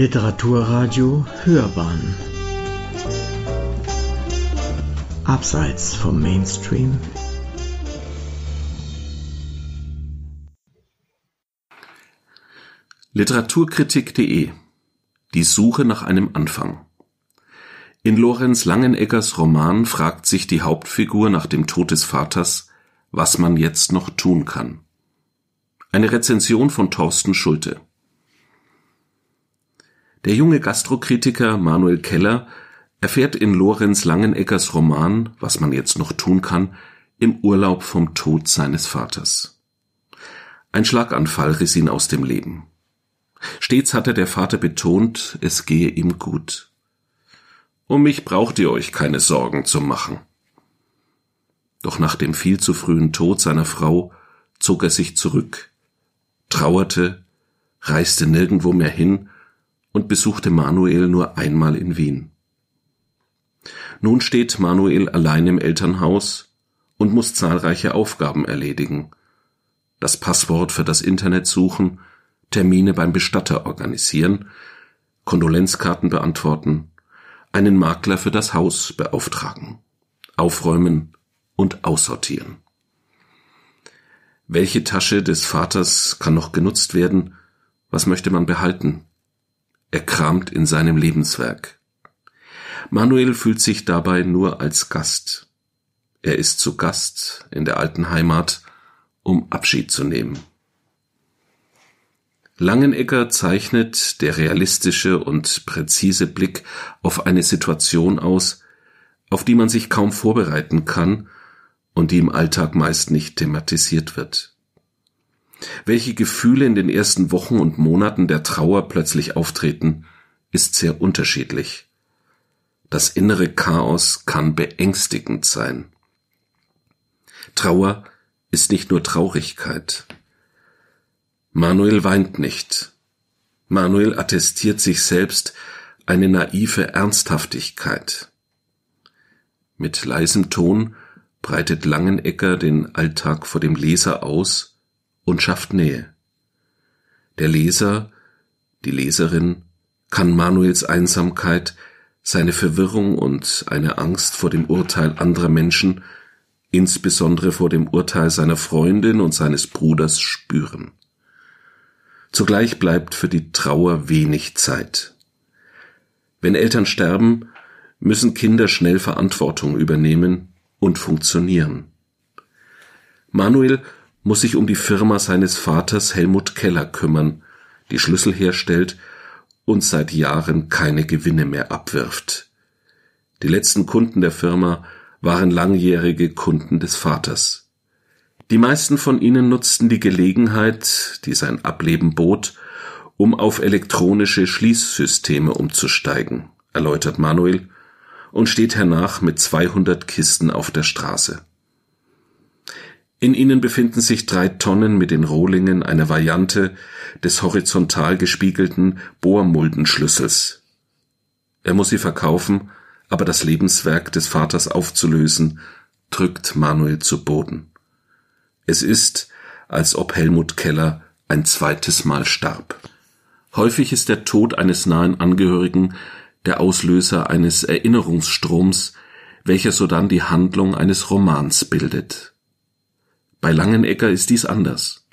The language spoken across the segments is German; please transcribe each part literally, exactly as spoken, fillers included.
Literaturradio Hörbahn. Abseits vom Mainstream. Literaturkritik.de. Die Suche nach einem Anfang. In Lorenz Langeneggers Roman fragt sich die Hauptfigur nach dem Tod des Vaters, was man jetzt noch tun kann. Eine Rezension von Thorsten Schulte. Der junge Gastrokritiker Manuel Keller erfährt in Lorenz Langeneggers Roman, was man jetzt noch tun kann, im Urlaub vom Tod seines Vaters. Ein Schlaganfall riss ihn aus dem Leben. Stets hatte der Vater betont, es gehe ihm gut. Um mich braucht ihr euch keine Sorgen zu machen. Doch nach dem viel zu frühen Tod seiner Frau zog er sich zurück, trauerte, reiste nirgendwo mehr hin und besuchte Manuel nur einmal in Wien. Nun steht Manuel allein im Elternhaus und muss zahlreiche Aufgaben erledigen. Das Passwort für das Internet suchen, Termine beim Bestatter organisieren, Kondolenzkarten beantworten, einen Makler für das Haus beauftragen, aufräumen und aussortieren. Welche Tasche des Vaters kann noch genutzt werden? Was möchte man behalten? Er kramt in seinem Lebenswerk. Manuel fühlt sich dabei nur als Gast. Er ist zu Gast in der alten Heimat, um Abschied zu nehmen. Langenegger zeichnet der realistische und präzise Blick auf eine Situation aus, auf die man sich kaum vorbereiten kann und die im Alltag meist nicht thematisiert wird. Welche Gefühle in den ersten Wochen und Monaten der Trauer plötzlich auftreten, ist sehr unterschiedlich. Das innere Chaos kann beängstigend sein. Trauer ist nicht nur Traurigkeit. Manuel weint nicht. Manuel attestiert sich selbst eine naive Ernsthaftigkeit. Mit leisem Ton breitet Langenegger den Alltag vor dem Leser aus und schafft Nähe. Der Leser, die Leserin, kann Manuels Einsamkeit, seine Verwirrung und eine Angst vor dem Urteil anderer Menschen, insbesondere vor dem Urteil seiner Freundin und seines Bruders, spüren. Zugleich bleibt für die Trauer wenig Zeit. Wenn Eltern sterben, müssen Kinder schnell Verantwortung übernehmen und funktionieren. Manuel muss sich um die Firma seines Vaters Helmut Keller kümmern, die Schlüssel herstellt und seit Jahren keine Gewinne mehr abwirft. Die letzten Kunden der Firma waren langjährige Kunden des Vaters. Die meisten von ihnen nutzten die Gelegenheit, die sein Ableben bot, um auf elektronische Schließsysteme umzusteigen, erläutert Manuel, und steht hernach mit zweihundert Kisten auf der Straße. In ihnen befinden sich drei Tonnen mit den Rohlingen einer Variante des horizontal gespiegelten Bohrmuldenschlüssels. Er muss sie verkaufen, aber das Lebenswerk des Vaters aufzulösen, drückt Manuel zu Boden. Es ist, als ob Helmut Keller ein zweites Mal starb. Häufig ist der Tod eines nahen Angehörigen der Auslöser eines Erinnerungsstroms, welcher sodann die Handlung eines Romans bildet. Bei Langenegger ist dies anders.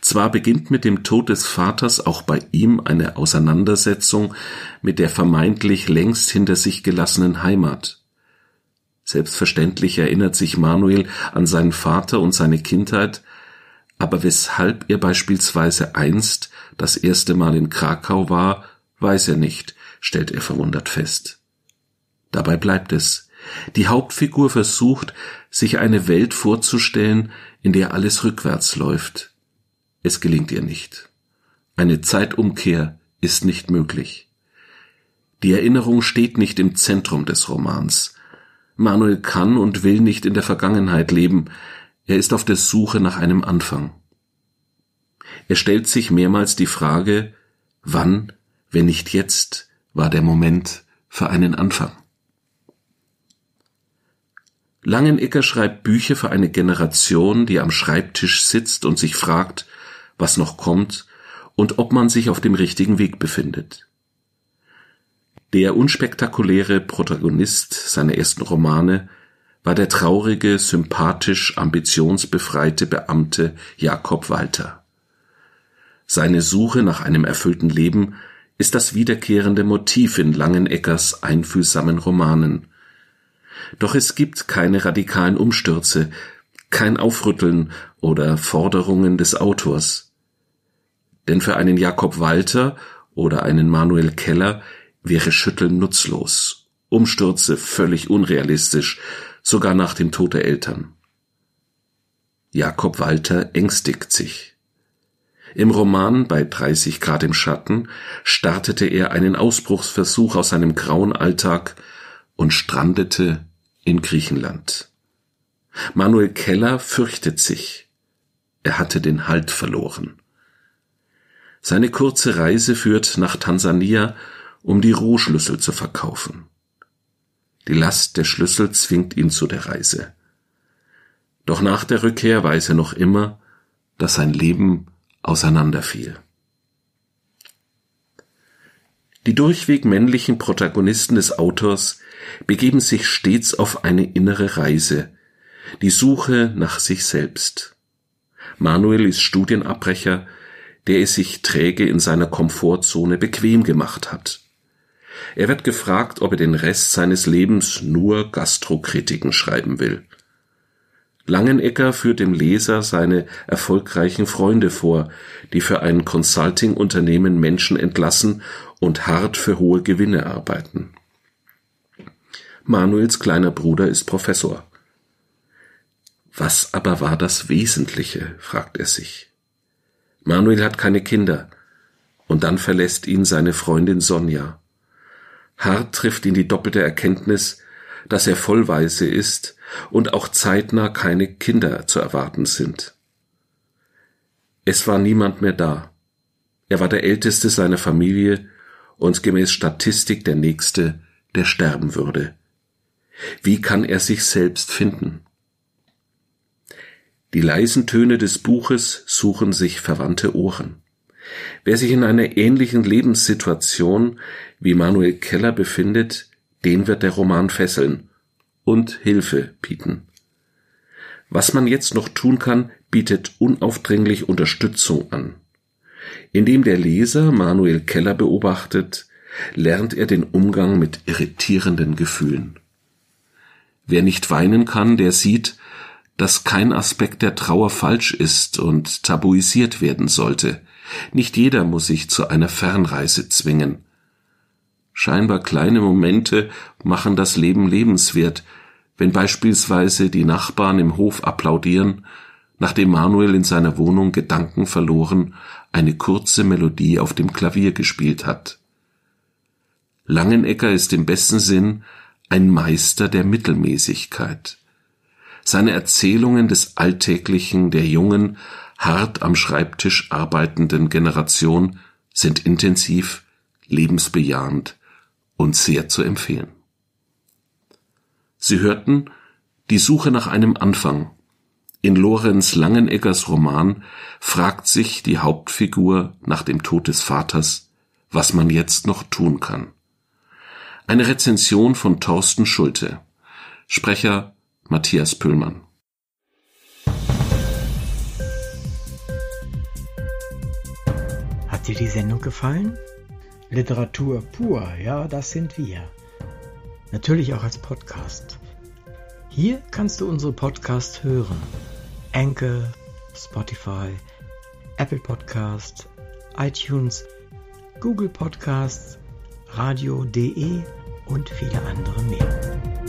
Zwar beginnt mit dem Tod des Vaters auch bei ihm eine Auseinandersetzung mit der vermeintlich längst hinter sich gelassenen Heimat. Selbstverständlich erinnert sich Manuel an seinen Vater und seine Kindheit, aber weshalb er beispielsweise einst das erste Mal in Krakau war, weiß er nicht, stellt er verwundert fest. Dabei bleibt es. Die Hauptfigur versucht, sich eine Welt vorzustellen, in der alles rückwärts läuft. Es gelingt ihr nicht. Eine Zeitumkehr ist nicht möglich. Die Erinnerung steht nicht im Zentrum des Romans. Manuel kann und will nicht in der Vergangenheit leben. Er ist auf der Suche nach einem Anfang. Er stellt sich mehrmals die Frage, wann, wenn nicht jetzt, war der Moment für einen Anfang? Langenegger schreibt Bücher für eine Generation, die am Schreibtisch sitzt und sich fragt, was noch kommt und ob man sich auf dem richtigen Weg befindet. Der unspektakuläre Protagonist seiner ersten Romane war der traurige, sympathisch ambitionsbefreite Beamte Jakob Walter. Seine Suche nach einem erfüllten Leben ist das wiederkehrende Motiv in Langeneggers einfühlsamen Romanen. Doch es gibt keine radikalen Umstürze, kein Aufrütteln oder Forderungen des Autors. Denn für einen Jakob Walter oder einen Manuel Keller wäre Schütteln nutzlos, Umstürze völlig unrealistisch, sogar nach dem Tod der Eltern. Jakob Walter ängstigt sich. Im Roman »Bei dreißig Grad im Schatten« startete er einen Ausbruchsversuch aus seinem grauen Alltag und strandete in Griechenland. Manuel Keller fürchtet sich. Er hatte den Halt verloren. Seine kurze Reise führt nach Tansania, um die Rohschlüssel zu verkaufen. Die Last der Schlüssel zwingt ihn zu der Reise. Doch nach der Rückkehr weiß er noch immer, dass sein Leben auseinanderfiel. Die durchweg männlichen Protagonisten des Autors begeben sich stets auf eine innere Reise, die Suche nach sich selbst. Manuel ist Studienabbrecher, der es sich träge in seiner Komfortzone bequem gemacht hat. Er wird gefragt, ob er den Rest seines Lebens nur Gastrokritiken schreiben will. Langenegger führt dem Leser seine erfolgreichen Freunde vor, die für ein Consulting-Unternehmen Menschen entlassen und hart für hohe Gewinne arbeiten. Manuels kleiner Bruder ist Professor. Was aber war das Wesentliche, fragt er sich. Manuel hat keine Kinder, und dann verlässt ihn seine Freundin Sonja. Hart trifft ihn die doppelte Erkenntnis, dass er vollweise ist und auch zeitnah keine Kinder zu erwarten sind. Es war niemand mehr da. Er war der Älteste seiner Familie und gemäß Statistik der Nächste, der sterben würde. Wie kann er sich selbst finden? Die leisen Töne des Buches suchen sich verwandte Ohren. Wer sich in einer ähnlichen Lebenssituation wie Manuel Keller befindet, den wird der Roman fesseln und Hilfe bieten. Was man jetzt noch tun kann, bietet unaufdringlich Unterstützung an. Indem der Leser Manuel Keller beobachtet, lernt er den Umgang mit irritierenden Gefühlen. Wer nicht weinen kann, der sieht, dass kein Aspekt der Trauer falsch ist und tabuisiert werden sollte. Nicht jeder muss sich zu einer Fernreise zwingen. Scheinbar kleine Momente machen das Leben lebenswert, wenn beispielsweise die Nachbarn im Hof applaudieren, nachdem Manuel in seiner Wohnung gedankenverloren eine kurze Melodie auf dem Klavier gespielt hat. Langenegger ist im besten Sinn ein Meister der Mittelmäßigkeit. Seine Erzählungen des Alltäglichen der jungen, hart am Schreibtisch arbeitenden Generation sind intensiv, lebensbejahend und sehr zu empfehlen. Sie hörten »Die Suche nach einem Anfang«. In Lorenz Langeneggers Roman fragt sich die Hauptfigur nach dem Tod des Vaters, was man jetzt noch tun kann. Eine Rezension von Thorsten Schulte. Sprecher Matthias Püllmann. Hat dir die Sendung gefallen? Literatur pur, ja, das sind wir. Natürlich auch als Podcast. Hier kannst du unsere Podcasts hören. Anchor, Spotify, Apple Podcasts, iTunes, Google Podcasts, radio punkt de und viele andere mehr.